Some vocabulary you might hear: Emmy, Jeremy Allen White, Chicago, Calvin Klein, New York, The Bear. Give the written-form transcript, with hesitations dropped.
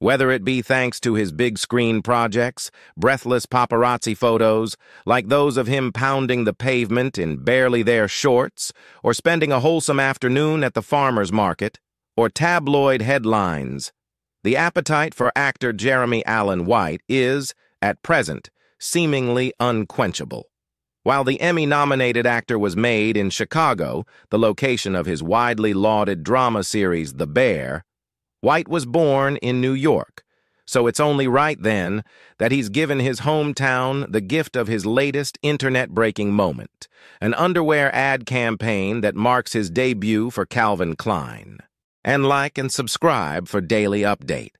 Whether it be thanks to his big screen projects, breathless paparazzi photos, like those of him pounding the pavement in barely there shorts, or spending a wholesome afternoon at the farmer's market, or tabloid headlines, the appetite for actor Jeremy Allen White is, at present, seemingly unquenchable. While the Emmy-nominated actor was made in Chicago, the location of his widely lauded drama series The Bear, White was born in New York, so it's only right then that he's given his hometown the gift of his latest internet-breaking moment, an underwear ad campaign that marks his debut for Calvin Klein. And like and subscribe for daily update.